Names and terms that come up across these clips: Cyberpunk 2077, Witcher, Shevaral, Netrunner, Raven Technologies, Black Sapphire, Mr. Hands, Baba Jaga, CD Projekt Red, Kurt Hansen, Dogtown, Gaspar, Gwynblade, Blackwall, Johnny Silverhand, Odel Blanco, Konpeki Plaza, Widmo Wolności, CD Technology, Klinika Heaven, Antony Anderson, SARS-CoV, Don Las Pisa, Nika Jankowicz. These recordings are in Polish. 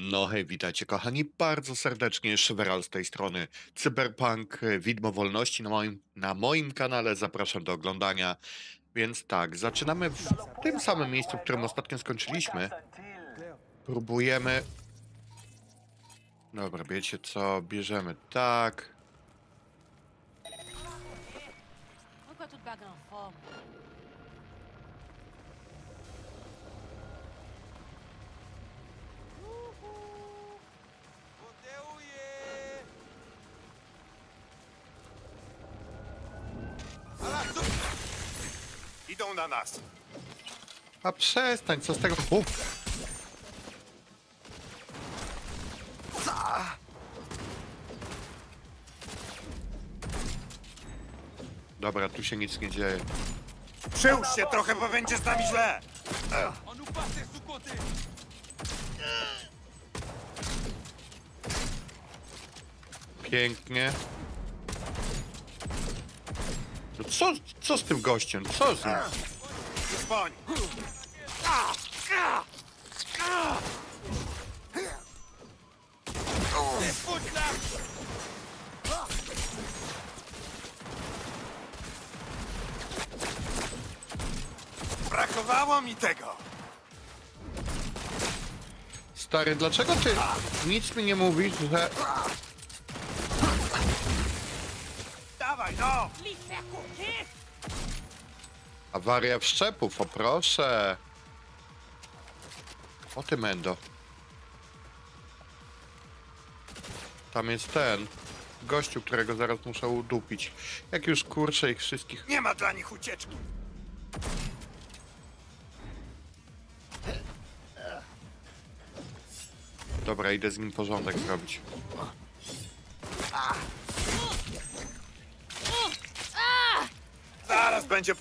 No hej, witajcie kochani, bardzo serdecznie, Shevaral z tej strony, Cyberpunk, Widmo Wolności na moim kanale, zapraszam do oglądania. Więc tak, zaczynamy w tym samym miejscu, w którym ostatnio skończyliśmy. Próbujemy... Dobra, wiecie co, bierzemy tak. Idą na nas. A przestań, co z tego... Dobra, tu się nic nie dzieje. Przyłóż się trochę, bo będzie z nami źle! Pięknie. No co z tym gościem? Co z nim? Brakowało mi tego! Stary, dlaczego ty nic mi nie mówisz, że... Dawaj, no! Awaria wszczepów, o proszę! O ty, mendo. Tam jest ten gościu, którego zaraz muszę udupić. Jak już kurczę ich wszystkich... Nie ma dla nich ucieczki! Dobra, idę z nim porządek zrobić. Zaraz będzie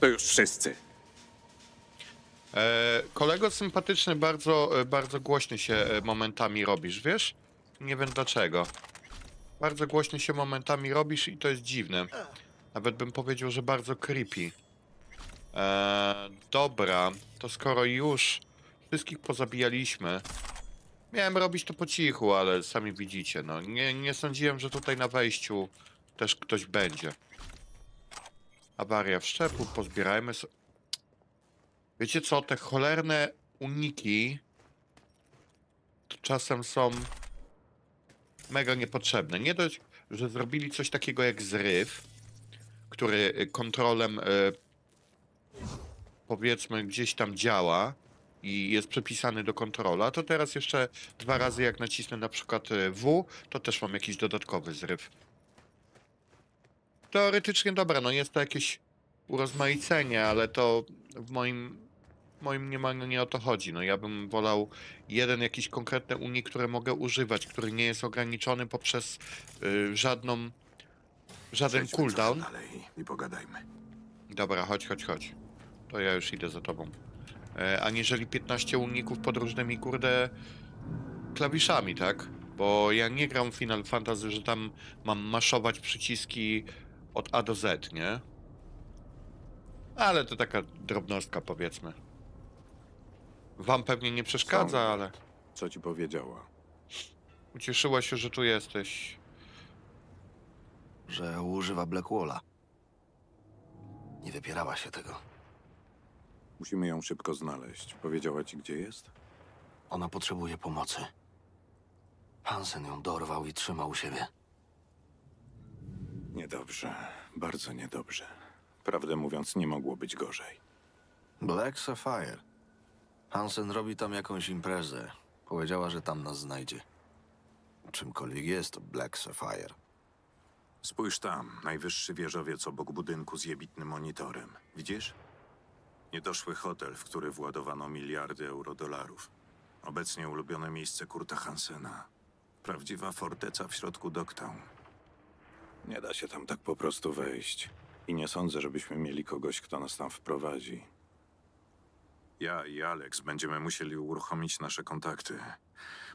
to już wszyscy. Kolego sympatyczny, bardzo głośny się momentami robisz, wiesz? Nie wiem dlaczego. Bardzo głośny się momentami robisz i to jest dziwne. Nawet bym powiedział, że bardzo creepy. Dobra, to skoro już wszystkich pozabijaliśmy... Miałem robić to po cichu, ale sami widzicie, no. Nie sądziłem, że tutaj na wejściu też ktoś będzie. Awaria wszczepu, pozbierajmy sobie. Wiecie co, te cholerne uniki czasem są mega niepotrzebne. Nie dość, że zrobili coś takiego jak zryw, który kontrolem powiedzmy gdzieś tam działa. I jest przypisany do kontrola, to teraz jeszcze dwa razy jak nacisnę na przykład W, to też mam jakiś dodatkowy zryw. Teoretycznie dobra, no jest to jakieś urozmaicenie, ale to w moim mniemaniu nie o to chodzi. No ja bym wolał jeden jakiś konkretny unik, który mogę używać, który nie jest ograniczony poprzez żaden cooldown. I pogadajmy. Dobra, chodź. To ja już idę za tobą. Aniżeli 15 uników pod różnymi, kurde, klawiszami, tak? Bo ja nie gram w Final Fantasy, że tam mam maszować przyciski od A do Z, nie? Ale to taka drobnostka, powiedzmy. Wam pewnie nie przeszkadza, ale... Co ci powiedziała? Ucieszyła się, że tu jesteś. Że używa Blackwalla. Nie wypierała się tego. Musimy ją szybko znaleźć. Powiedziała ci, gdzie jest? Ona potrzebuje pomocy. Hansen ją dorwał i trzyma u siebie. Niedobrze. Bardzo niedobrze. Prawdę mówiąc, nie mogło być gorzej. Black Sapphire. Hansen robi tam jakąś imprezę. Powiedziała, że tam nas znajdzie. Czymkolwiek jest to Black Sapphire. Spójrz tam. Najwyższy wieżowiec obok budynku z jebitnym monitorem. Widzisz? Niedoszły hotel, w który władowano miliardy eurodolarów. Obecnie ulubione miejsce Kurta Hansena. Prawdziwa forteca w środku Dogtown. Nie da się tam tak po prostu wejść. I nie sądzę, żebyśmy mieli kogoś, kto nas tam wprowadzi. Ja i Alex będziemy musieli uruchomić nasze kontakty.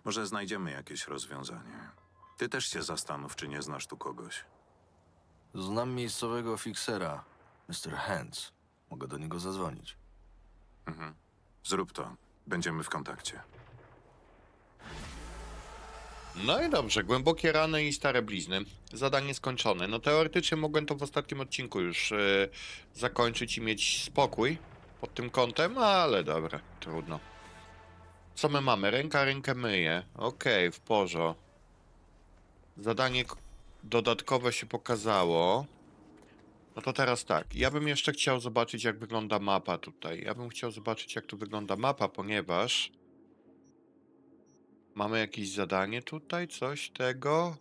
Może znajdziemy jakieś rozwiązanie. Ty też się zastanów, czy nie znasz tu kogoś. Znam miejscowego fiksera, Mr. Hands. Mogę do niego zadzwonić. Zrób to. Będziemy w kontakcie. No i dobrze, głębokie rany i stare blizny. Zadanie skończone. No teoretycznie mogłem to w ostatnim odcinku już zakończyć i mieć spokój pod tym kątem, ale dobra, trudno. Co my mamy? Ręka rękę myje. Okej, w porządku. Zadanie dodatkowe się pokazało. No to teraz tak, ja bym jeszcze chciał zobaczyć, jak wygląda mapa tutaj. Ja bym chciał zobaczyć, jak tu wygląda mapa, ponieważ... Mamy jakieś zadanie tutaj? Coś tego?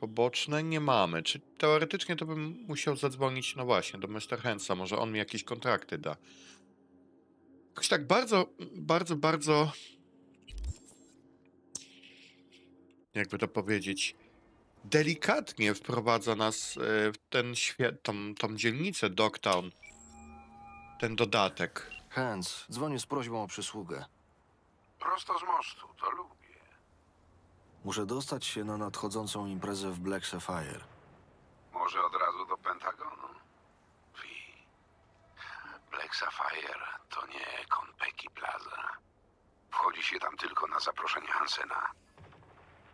Poboczne? Nie mamy. Czy teoretycznie to bym musiał zadzwonić, no właśnie, do Mr. Handsa. Może on mi jakieś kontrakty da. Jakoś tak bardzo... Jakby to powiedzieć... Delikatnie wprowadza nas w ten świat, tą dzielnicę Dogtown. Ten dodatek. Hands, dzwonię z prośbą o przysługę. Prosto z mostu, to lubię. Muszę dostać się na nadchodzącą imprezę w Black Sapphire. Może od razu do Pentagonu? Wi. Black Sapphire to nie Konpeki Plaza. Wchodzi się tam tylko na zaproszenie Hansena.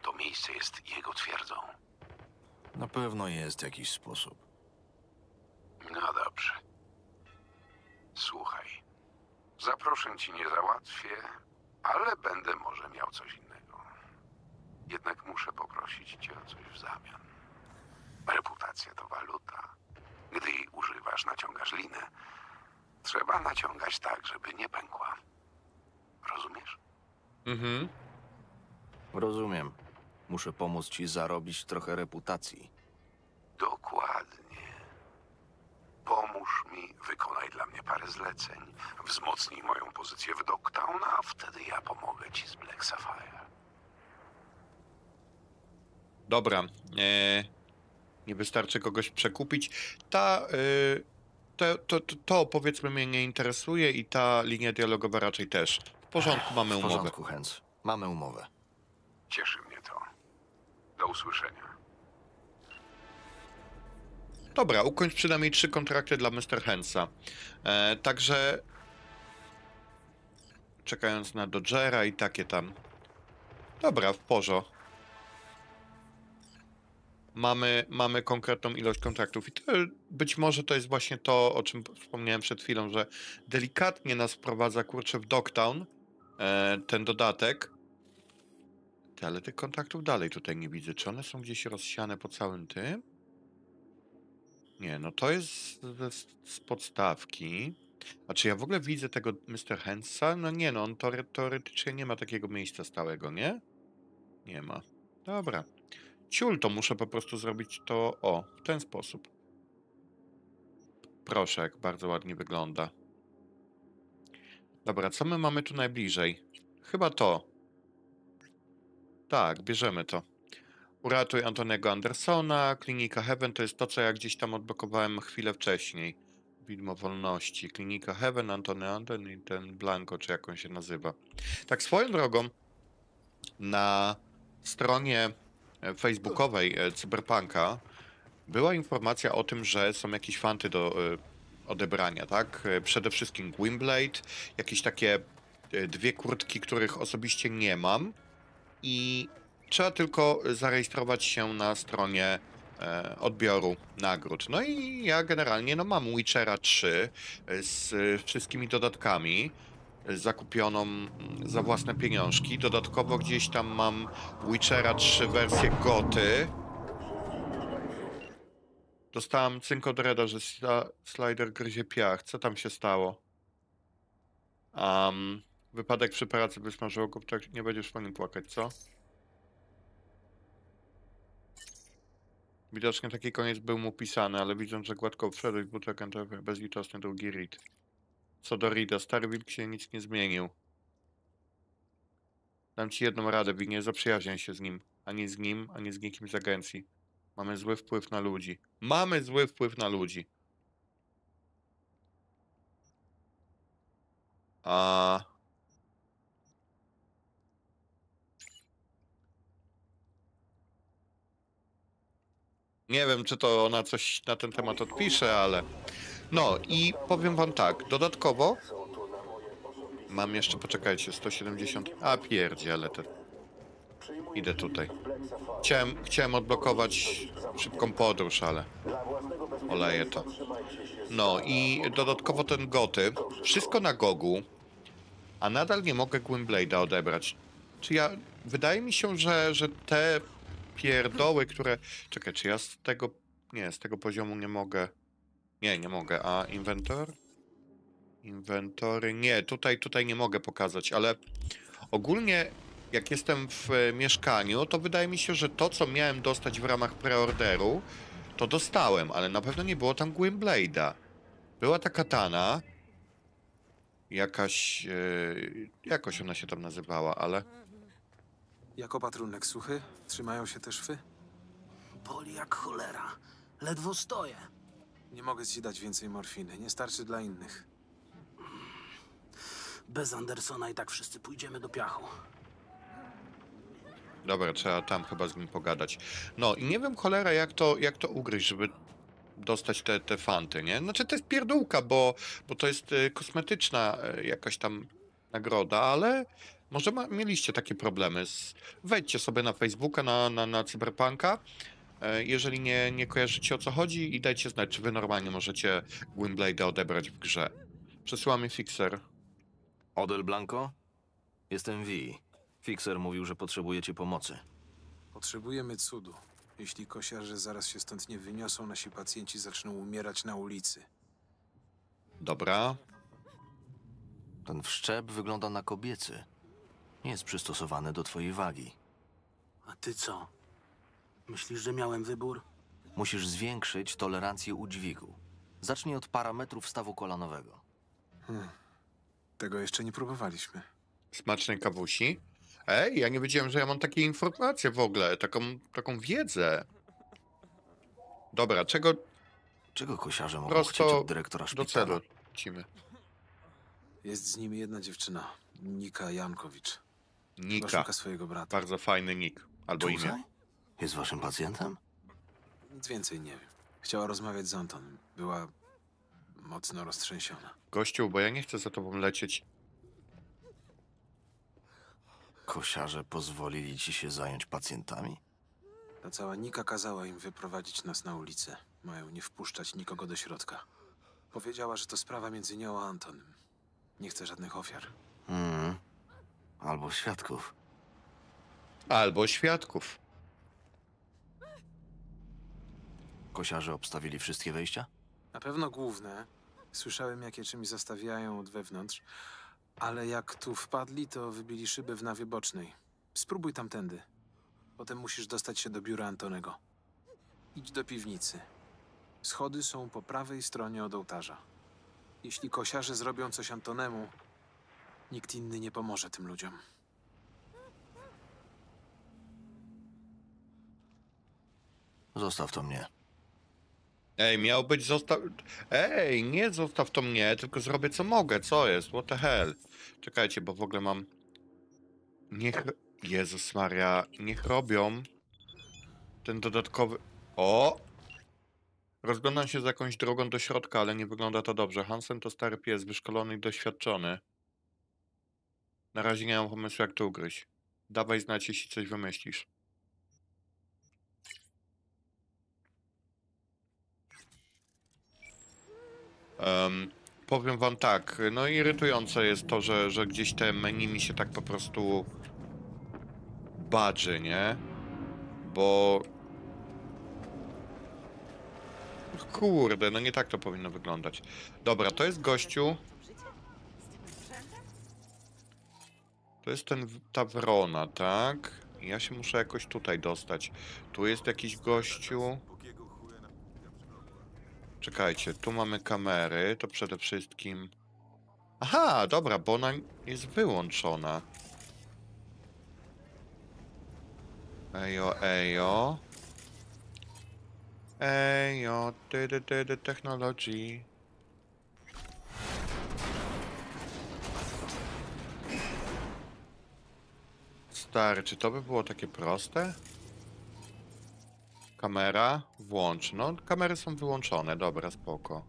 To miejsce jest jego twierdzą. Na pewno jest jakiś sposób. No dobrze. Słuchaj. Zaproszeń ci nie załatwię, ale będę może miał coś innego. Jednak muszę poprosić cię o coś w zamian. Reputacja to waluta. Gdy jej używasz, naciągasz linę. Trzeba naciągać tak, żeby nie pękła. Rozumiesz? Mhm. Rozumiem. Muszę pomóc ci zarobić trochę reputacji. Dokładnie. Pomóż mi, wykonaj dla mnie parę zleceń, wzmocnij moją pozycję w Dogtown, a wtedy ja pomogę ci z Black Sapphire. Dobra. Nie wystarczy kogoś przekupić. To powiedzmy mnie nie interesuje i ta linia dialogowa raczej też. W porządku, mamy umowę. W porządku, Hans. Mamy umowę. Cieszy mnie to. Do usłyszenia. Dobra, ukończ przynajmniej 3 kontrakty dla Mr. Handsa. Także... Czekając na Dodgera i takie tam. Dobra, w porządku. Mamy konkretną ilość kontraktów. I to, być może to jest właśnie to, o czym wspomniałem przed chwilą, że delikatnie nas wprowadza, kurczę, w Dogtown ten dodatek. Ale tych kontaktów dalej tutaj nie widzę. Czy one są gdzieś rozsiane po całym tym? Nie, no to jest z podstawki. A czy ja w ogóle widzę tego Mr. Handsa? No nie, no on teoretycznie nie ma takiego miejsca stałego, nie? Nie ma. Dobra. Ciul, to muszę po prostu zrobić to, o, w ten sposób. Proszę, jak bardzo ładnie wygląda. Dobra, co my mamy tu najbliżej? Chyba to. Tak, bierzemy to. Uratuj Antony'ego Andersona, Klinika Heaven, to jest to, co ja gdzieś tam odblokowałem chwilę wcześniej. Widmo Wolności, Klinika Heaven, Antony i ten Blanco, czy jak on się nazywa. Tak swoją drogą, na stronie facebookowej Cyberpunka była informacja o tym, że są jakieś fanty do odebrania, tak? Przede wszystkim Gwimblade, jakieś takie 2 kurtki, których osobiście nie mam. I trzeba tylko zarejestrować się na stronie odbioru nagród. No i ja generalnie no, mam Witchera 3 z wszystkimi dodatkami zakupioną za własne pieniążki. Dodatkowo gdzieś tam mam Witchera 3 wersję goty. Dostałem cynk od Reda, że slider gryzie piach. Co tam się stało? Wypadek przy pracy wysmażył go, tak nie będziesz po nim płakać, co? Widocznie taki koniec był mu pisany, ale widząc, że gładko wszedł w butek, bezlitosny długi Reed. Co do Reeda, stary wilk się nic nie zmienił. Dam ci jedną radę, Wi, nie zaprzyjaźniaj się z nim. Ani z nim, ani z nikim z agencji. Mamy zły wpływ na ludzi. Mamy zły wpływ na ludzi. Nie wiem, czy to ona coś na ten temat odpisze, ale... No i powiem wam tak, dodatkowo... Mam jeszcze, poczekajcie, 170... A pierdziele, ale te Idę tutaj. Chciałem odblokować szybką podróż, ale oleję to. No i dodatkowo ten goty. Wszystko na gogu, a nadal nie mogę Gwynblade'a odebrać. Czy ja... Wydaje mi się, że te pierdoły, które... Czekaj, czy ja z tego... Nie, z tego poziomu nie mogę... Nie, nie mogę. A inwentor? Inwentory... Nie, tutaj nie mogę pokazać, ale ogólnie jak jestem w mieszkaniu, to wydaje mi się, że to, co miałem dostać w ramach preorderu, to dostałem, ale na pewno nie było tam Gwynblade'a. Była ta katana... Jakaś... jakoś ona się tam nazywała, ale... Jako patrunek suchy? Trzymają się te szwy? Boli jak cholera. Ledwo stoję. Nie mogę ci dać więcej morfiny. Nie starczy dla innych. Bez Andersona i tak wszyscy pójdziemy do piachu. Dobra, trzeba tam chyba z nim pogadać. No i nie wiem cholera jak to ugryźć, żeby dostać te fanty, nie? Znaczy to jest pierdółka, bo to jest kosmetyczna jakaś tam nagroda, ale... Może mieliście takie problemy. Wejdźcie sobie na Facebooka, na Cyberpunka, jeżeli nie kojarzycie o co chodzi i dajcie znać, czy wy normalnie możecie Gwynblade'a odebrać w grze. Przesyła mi Fixer. Odel Blanco? Jestem V. Fixer mówił, że potrzebujecie pomocy. Potrzebujemy cudu. Jeśli kosiarze zaraz się stąd nie wyniosą, nasi pacjenci zaczną umierać na ulicy. Dobra. Ten wszczep wygląda na kobiecy. Nie jest przystosowane do twojej wagi. A ty co? Myślisz, że miałem wybór? Musisz zwiększyć tolerancję udźwigu. Zacznij od parametrów stawu kolanowego. Tego jeszcze nie próbowaliśmy. Smacznej kawusi? Ej, ja nie wiedziałem, że ja mam takie informacje w ogóle. Taką wiedzę. Dobra, czego kosiarze mogą chcieć od dyrektora szpitala? Do celu lecimy. Jest z nimi jedna dziewczyna. Nika Jankowicz. Nika. Szuka swojego brata. Bardzo fajny nick. Albo imię. Tutaj? Jest waszym pacjentem? Nic więcej nie wiem. Chciała rozmawiać z Antonem. Była mocno roztrzęsiona. Gościu, bo ja nie chcę za tobą lecieć. Kosiarze pozwolili ci się zająć pacjentami? Ta cała Nika kazała im wyprowadzić nas na ulicę. Mają nie wpuszczać nikogo do środka. Powiedziała, że to sprawa między nią a Antonem. Nie chcę żadnych ofiar. Albo świadków. Kosiarze obstawili wszystkie wejścia? Na pewno główne. Słyszałem, jak je czymś zastawiają od wewnątrz. Ale jak tu wpadli, to wybili szybę w nawie bocznej. Spróbuj tamtędy. Potem musisz dostać się do biura Antonego. Idź do piwnicy. Schody są po prawej stronie od ołtarza. Jeśli kosiarze zrobią coś Antonemu, nikt inny nie pomoże tym ludziom. Zostaw to mnie. Ej, miał być zostaw... Ej, nie zostaw to mnie, tylko zrobię co mogę. Co jest? What the hell? Czekajcie, bo w ogóle mam... Niech... Jezus Maria, niech robią ten dodatkowy... O! Rozglądam się za jakąś drogą do środka, ale nie wygląda to dobrze. Hansen to stary pies, wyszkolony i doświadczony. Na razie nie mam pomysłu, jak to ugryźć. Dawaj znać, jeśli coś wymyślisz. Powiem wam tak, no irytujące jest to, że gdzieś te menu mi się tak po prostu badży, nie? Bo... Kurde, no nie tak to powinno wyglądać. Dobra, to jest gościu. To jest ta wrona, tak? Ja się muszę jakoś tutaj dostać. Tu jest jakiś gościu. Czekajcie, tu mamy kamery, to przede wszystkim... Aha, dobra, bo ona jest wyłączona. Ejo, ejo. Ejo, CD Technology. Stary, czy to by było takie proste? Kamera, włącz. No, kamery są wyłączone, dobra, spoko.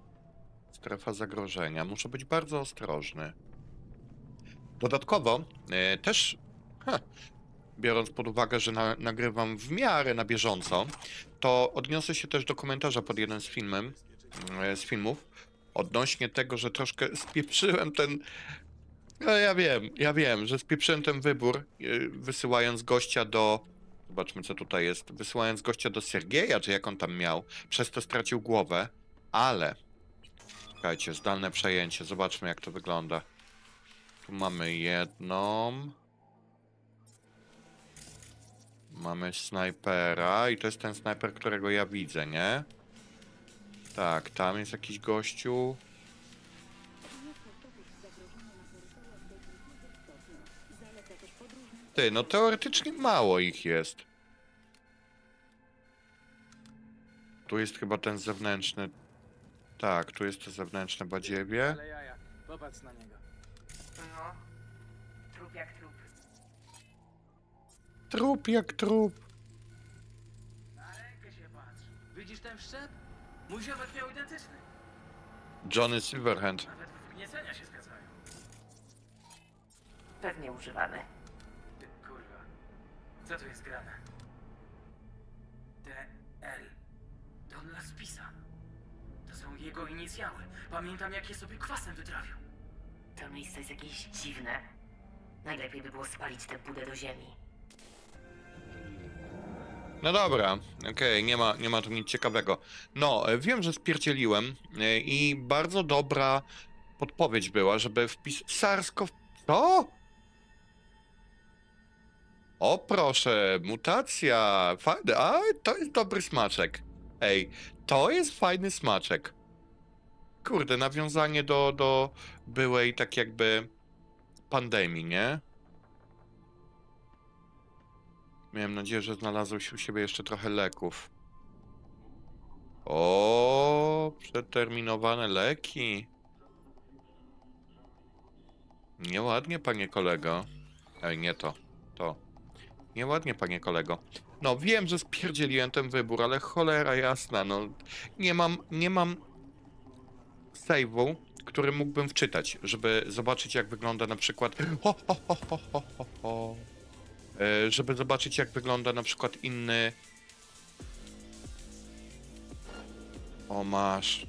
Strefa zagrożenia. Muszę być bardzo ostrożny. Dodatkowo też biorąc pod uwagę, że nagrywam w miarę na bieżąco, to odniosę się też do komentarza pod jednym z filmów odnośnie tego, że troszkę spieprzyłem ten... No ja wiem, że spieprzyłem ten wybór, wysyłając gościa do... Zobaczmy, co tutaj jest. Wysyłając gościa do Sergeja, czy jak on tam miał. Przez to stracił głowę, ale... Czekajcie, zdalne przejęcie. Zobaczmy, jak to wygląda. Tu mamy jedną... Mamy snajpera i to jest ten snajper, którego ja widzę, nie? Tak, tam jest jakiś gościu. Ty, no teoretycznie mało ich jest. Tu jest chyba ten zewnętrzny... Tak, tu jest to zewnętrzne badziewie. Ale jaja, popatrz na niego. No, trup jak trup. Trup jak trup. Na rękę się patrz. Widzisz ten wszczep? Mój ziomek miał identyczny. Johnny Silverhand. Nawet wgniecenia się zgadzają. Pewnie używany. Ty, kurwa. Co tu jest grane? DL. Don Las Pisa. To są jego inicjały. Pamiętam, jak je sobie kwasem wytrawił. To miejsce jest jakieś dziwne. Najlepiej by było spalić tę budę do ziemi. No dobra, okej, nie ma tu nic ciekawego. No, wiem, że spierdzieliłem i bardzo dobra podpowiedź była, żeby wpis... SARS-CoV... Co? O proszę, mutacja, fajne, a to jest dobry smaczek. Ej, to jest fajny smaczek. Kurde, nawiązanie do byłej tak jakby pandemii, nie? Miałem nadzieję, że znalazłeś u siebie jeszcze trochę leków. O, przeterminowane leki. Nieładnie, panie kolego. Ej, nie to. To. Nieładnie, panie kolego. No, wiem, że spierdzieliłem ten wybór, ale cholera jasna, no. Nie mam save'u, który mógłbym wczytać, żeby zobaczyć, jak wygląda na przykład... żeby zobaczyć, jak wygląda na przykład inny... O, masz.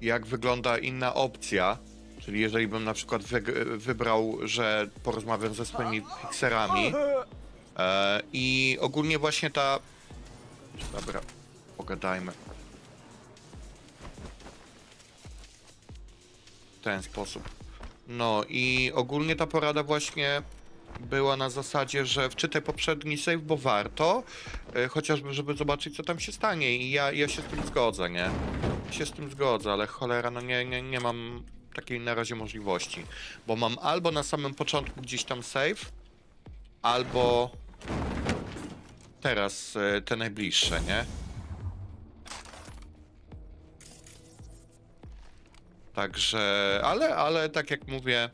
Jak wygląda inna opcja, czyli jeżeli bym na przykład wybrał, że porozmawiam ze swoimi fixerami i ogólnie właśnie ta... Dobra, pogadajmy. W ten sposób. No i ogólnie ta porada właśnie była na zasadzie, że wczytaj poprzedni save, bo warto, chociażby żeby zobaczyć, co tam się stanie i ja się z tym zgodzę, nie? Ja się z tym zgodzę, ale cholera, no nie mam takiej na razie możliwości, bo mam albo na samym początku gdzieś tam save, albo... Teraz te najbliższe, nie? Także, ale tak jak mówię,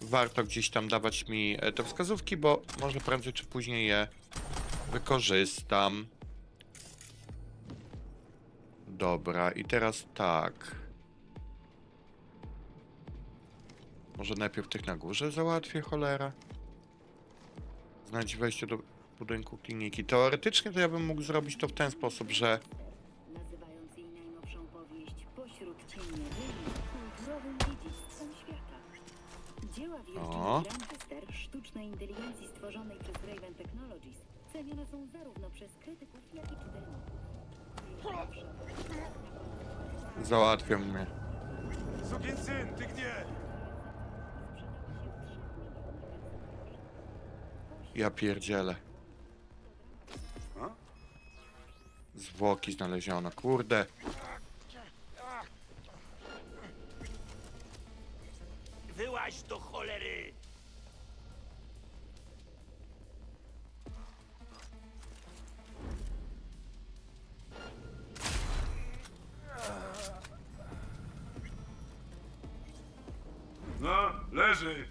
warto gdzieś tam dawać mi te wskazówki, bo może prędzej czy później je wykorzystam. Dobra, i teraz tak. Może najpierw tych na górze załatwię, cholera. Znajdź wejście do... budynku kliniki. Teoretycznie to ja bym mógł zrobić to w ten sposób, że... Nazywając jej najnowszą powieść pośród cienia kulturowym dziedzictwem świata. Dzieła wielkiej Grandmaster sztucznej inteligencji stworzonej przez Raven Technologies cenione są zarówno przez krytyków, jak i czytelników. Załatwiam mnie. Sugin syn, ty gdzie? Ja pierdzielę. Zwłoki znaleziono, kurde. Wyłaź do cholery. No, leży.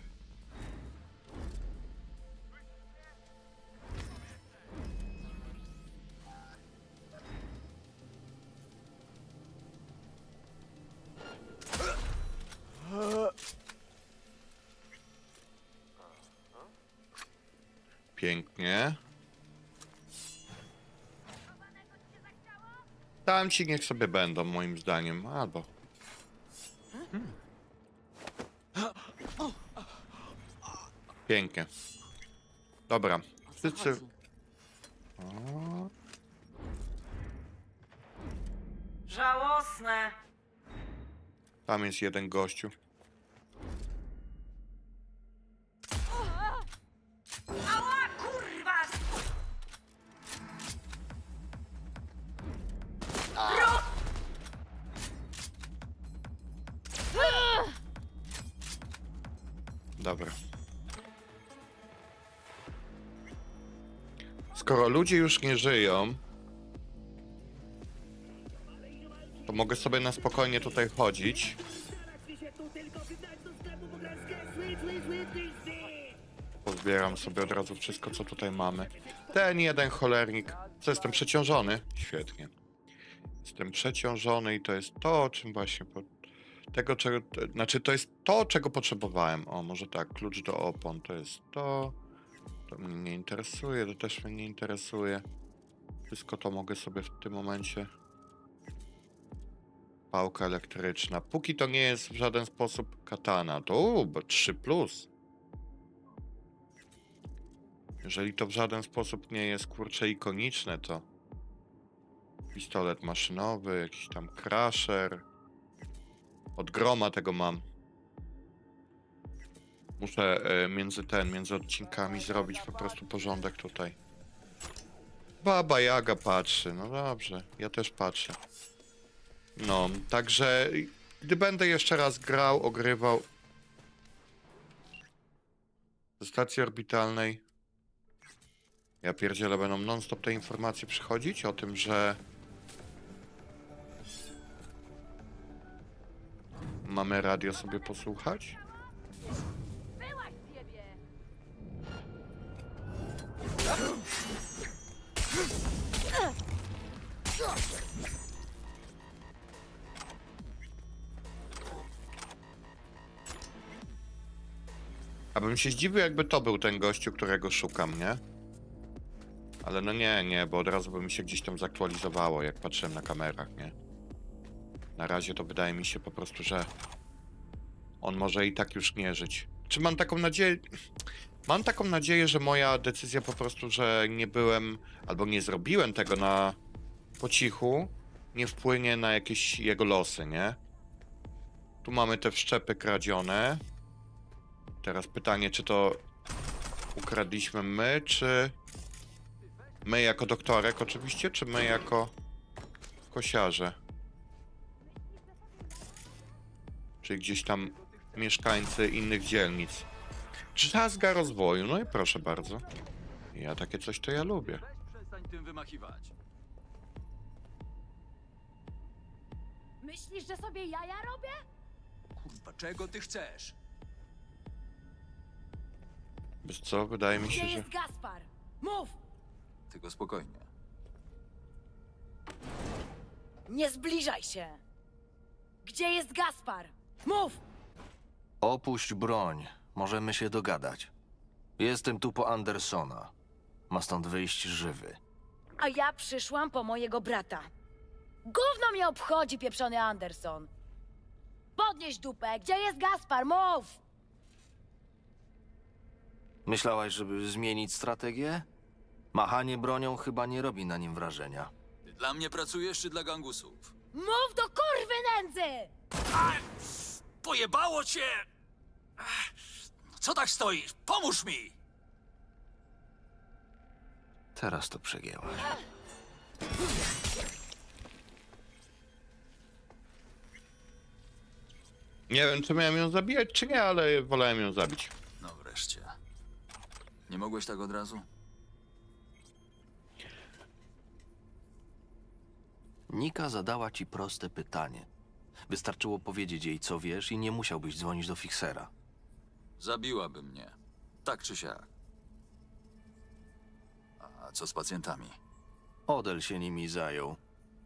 Pięknie. Tam ci niech sobie będą, moim zdaniem. Albo. Pięknie. Dobra. Wszyscy... O. Żałosne. Tam jest jeden gościu. Ała, kurwa! Dobra. Skoro ludzie już nie żyją, to mogę sobie na spokojnie tutaj chodzić. Pozbieram sobie od razu wszystko, co tutaj mamy. Ten jeden cholernik. Co, jestem przeciążony? Świetnie. Jestem przeciążony i to jest to, czym właśnie... Tego, czego... Znaczy, to jest to, czego potrzebowałem. O, może tak. Klucz do opon. To jest to. To mnie nie interesuje. To też mnie nie interesuje. Wszystko to mogę sobie w tym momencie... Pałka elektryczna. Póki to nie jest w żaden sposób katana. To bo 3+. Jeżeli to w żaden sposób nie jest, kurczę, ikoniczne, to... Pistolet maszynowy, jakiś tam crusher. Od groma tego mam. Muszę między odcinkami zrobić po prostu porządek tutaj. Baba Jaga patrzy. No dobrze, ja też patrzę. No, także gdy będę jeszcze raz grał, ogrywał ze stacji orbitalnej, ja pierdzielę, będą non-stop te informacje przychodzić o tym, że mamy radio sobie posłuchać. Abym się zdziwił, jakby to był ten gościu, którego szukam, nie? Ale no nie, bo od razu by mi się gdzieś tam zaktualizowało, jak patrzyłem na kamerach, nie? Na razie to wydaje mi się po prostu, że on może i tak już nie żyć. Czy mam taką nadzieję... Mam taką nadzieję, że moja decyzja po prostu, że nie byłem... Albo nie zrobiłem tego na... po cichu, nie wpłynie na jakieś jego losy, nie? Tu mamy te wszczepy kradzione. Teraz pytanie, czy to ukradliśmy my, czy... My jako doktorek oczywiście, czy my jako kosiarze? Czyli gdzieś tam mieszkańcy innych dzielnic. Drzazga rozwoju, no i proszę bardzo. Ja takie coś to ja lubię. Przestań tym wymachiwać. Myślisz, że sobie jaja robię? Kurwa, czego ty chcesz? Wiesz co, wydaje mi się, że... jest Gaspar? Mów! Tylko spokojnie. Nie zbliżaj się! Gdzie jest Gaspar? Mów! Opuść broń. Możemy się dogadać. Jestem tu po Andersona. Ma stąd wyjść żywy. A ja przyszłam po mojego brata. Gówno mnie obchodzi, pieprzony Anderson. Podnieś dupę. Gdzie jest Gaspar? Mów! Myślałaś, żeby zmienić strategię? Machanie bronią chyba nie robi na nim wrażenia. Ty dla mnie pracujesz, czy dla gangusów? Mów do kurwy nędzy! Pojebało cię! Co tak stoisz? Pomóż mi! Teraz to przegięłaś. Nie wiem, czy miałem ją zabijać, czy nie, ale wolałem ją zabić. No wreszcie. Nie mogłeś tak od razu? Nika zadała ci proste pytanie. Wystarczyło powiedzieć jej, co wiesz i nie musiałbyś dzwonić do fiksera. Zabiłaby mnie. Tak czy siak. A co z pacjentami? Odel się nimi zajął.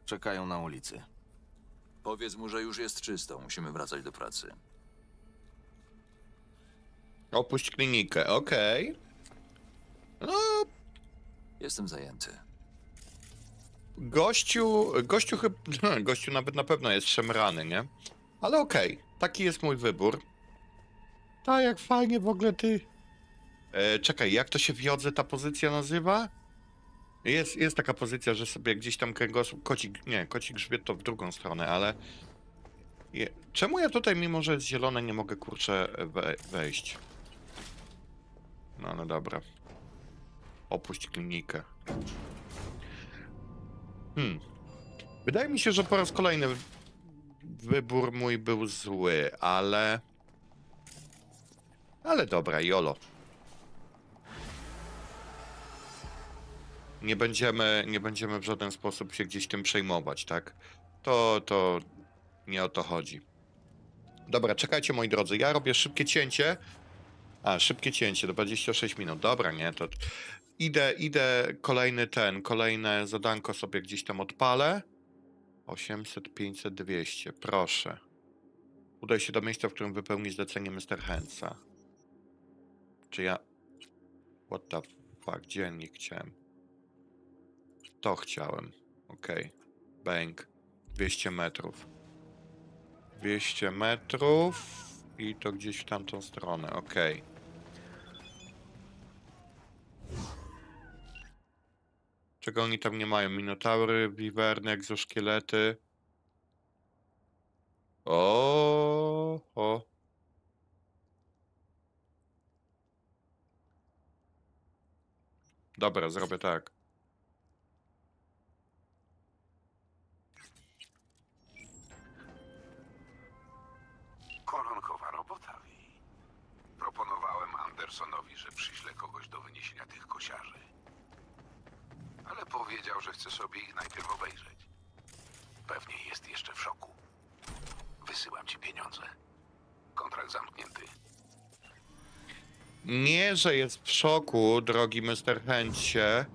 Czekają na ulicy. Powiedz mu, że już jest czysto. Musimy wracać do pracy. Opuść klinikę. Okej. No. Jestem zajęty. Gościu nawet na pewno jest szemrany, nie? Ale okej, taki jest mój wybór. Tak, jak fajnie w ogóle ty... czekaj, jak to się w jodze ta pozycja nazywa? Jest taka pozycja, że sobie gdzieś tam kręgosłup... Koci grzbiet to w drugą stronę, ale... Czemu ja tutaj, mimo że jest zielone, nie mogę, kurczę, wejść? No ale dobra. Opuść klinikę. Wydaje mi się, że po raz kolejny wybór mój był zły, ale... Ale dobra, jolo. Nie będziemy w żaden sposób się gdzieś tym przejmować, tak? To nie o to chodzi. Dobra, czekajcie, moi drodzy, ja robię szybkie cięcie. A, szybkie cięcie, 26 minut. Dobra, nie, to... Idę kolejne zadanko sobie gdzieś tam odpalę. 800, 500, 200, proszę. Udaj się do miejsca, w którym wypełni zlecenie Mr. Handsa. Czy ja... What the fuck, dziennik chciałem. To chciałem, okej. Bank, 200 metrów. 200 metrów i to gdzieś w tamtą stronę, okej. Czego oni tam nie mają? Minotaury, wiwerny, egzoszkielety. O. Dobra, zrobię tak. Koronkowa robota. Proponowałem Andersonowi, że przyśle kogoś do wyniesienia tych kosiarzy. Ale powiedział, że chce sobie ich najpierw obejrzeć. Pewnie jest jeszcze w szoku. Wysyłam ci pieniądze. Kontrakt zamknięty. Nie, że jest w szoku, drogi Mr. Hansie,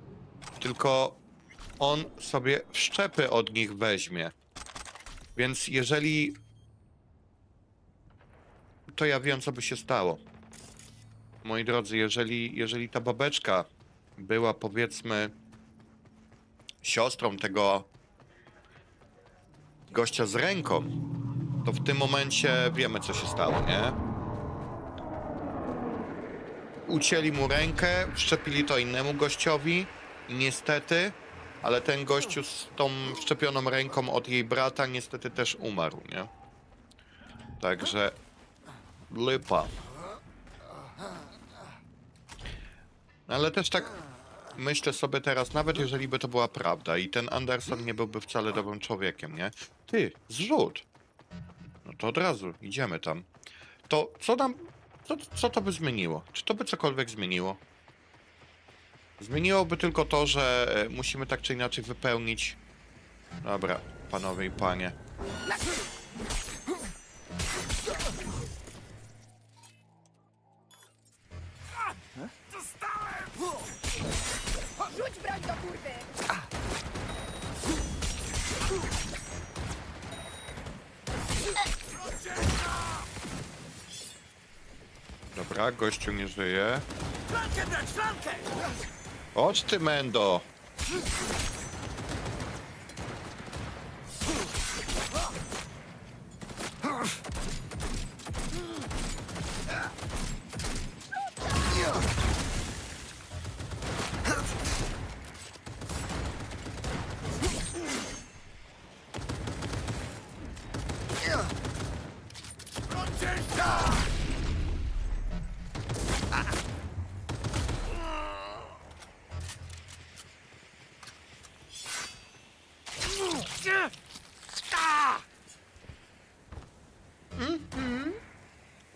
tylko on sobie wszczepy od nich weźmie. Więc jeżeli... To ja wiem, co by się stało. Moi drodzy, jeżeli ta babeczka była, powiedzmy... siostrą tego gościa z ręką, to w tym momencie wiemy, co się stało, nie? Ucięli mu rękę, wszczepili to innemu gościowi i niestety, ale ten gościu z tą wszczepioną ręką od jej brata niestety też umarł, nie? Także lipa. Ale też tak myślę sobie teraz, nawet jeżeli by to była prawda i ten Anderson nie byłby wcale dobrym człowiekiem, nie? Ty, zrzut! No to od razu, idziemy tam. To co nam... Co to by zmieniło? Czy to by cokolwiek zmieniło? Zmieniłoby tylko to, że musimy tak czy inaczej wypełnić... Dobra, panowie i panie. Rzuć broń do kurwy! Dobra, gościu nie żyje. Chodź ty, mendo!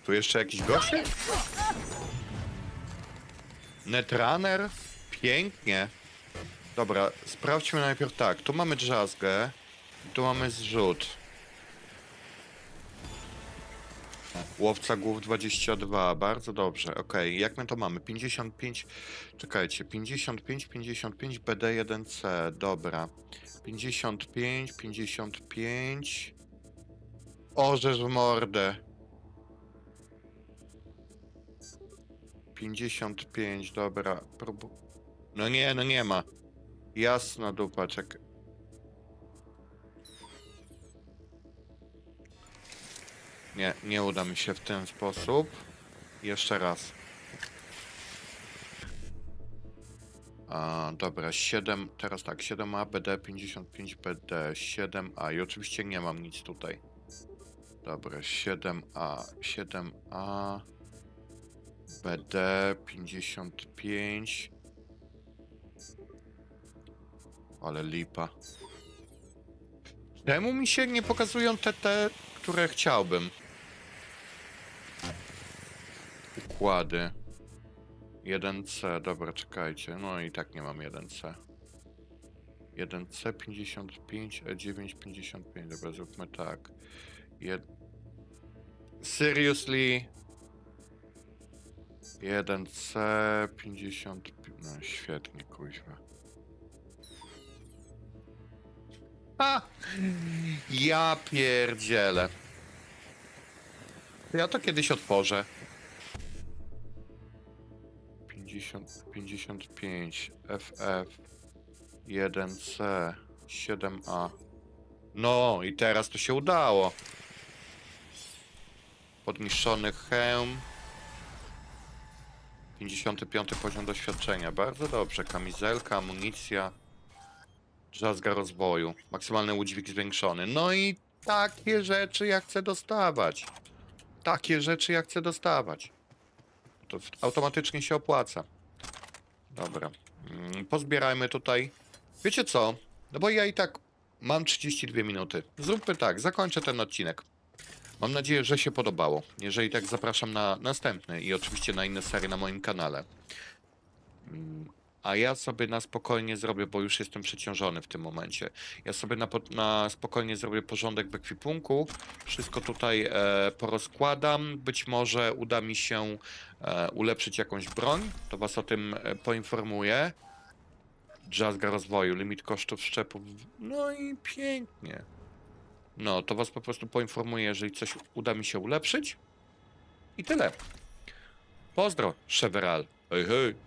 Tu jeszcze jakiś goście? Netrunner? Pięknie. Dobra, sprawdźmy najpierw tak. Tu mamy drzazgę. Tu mamy zrzut. Łowca głów 22. Bardzo dobrze. Okej, jak my to mamy? 55... Czekajcie. 55, BD1C. Dobra. 55... Orzesz w mordę. 55, dobra. No nie, no nie ma. Jasna dupa, czekaj. Nie, nie uda mi się w ten sposób. Jeszcze raz. A, dobra, 7, teraz tak, 7A, BD, 55, BD, 7A i oczywiście nie mam nic tutaj. Dobra, 7A, 7A, BD, 55. Ale lipa. Czemu mi się nie pokazują te, które chciałbym? Układy. 1C, dobra, czekajcie. No i tak nie mam 1C. 1C, 55, E9, 55. Dobra, zróbmy tak. Seriously? 1C, 55. No świetnie, kuźwa. Ha! Ja pierdzielę. Ja to kiedyś otworzę. 55 FF 1C 7A. No i teraz to się udało. Podniszczony hełm. 55 poziom doświadczenia. Bardzo dobrze. Kamizelka, amunicja. Drzazga rozwoju. Maksymalny udźwig zwiększony. No i takie rzeczy ja chcę dostawać. Takie rzeczy ja chcę dostawać. To automatycznie się opłaca. Dobra. Pozbierajmy tutaj. Wiecie co? No bo ja i tak mam 32 minuty. Zróbmy tak. Zakończę ten odcinek. Mam nadzieję, że się podobało. Jeżeli tak, zapraszam na następny i oczywiście na inne serie na moim kanale. A ja sobie na spokojnie zrobię, bo już jestem przeciążony w tym momencie. Ja sobie na spokojnie zrobię porządek w ekwipunku. Wszystko tutaj porozkładam. Być może uda mi się ulepszyć jakąś broń. To was o tym poinformuję. Drzazga rozwoju, limit kosztów szczepów. No i pięknie. No, to was po prostu poinformuję, jeżeli coś uda mi się ulepszyć. I tyle. Pozdro, Shevaral. Hej, hej.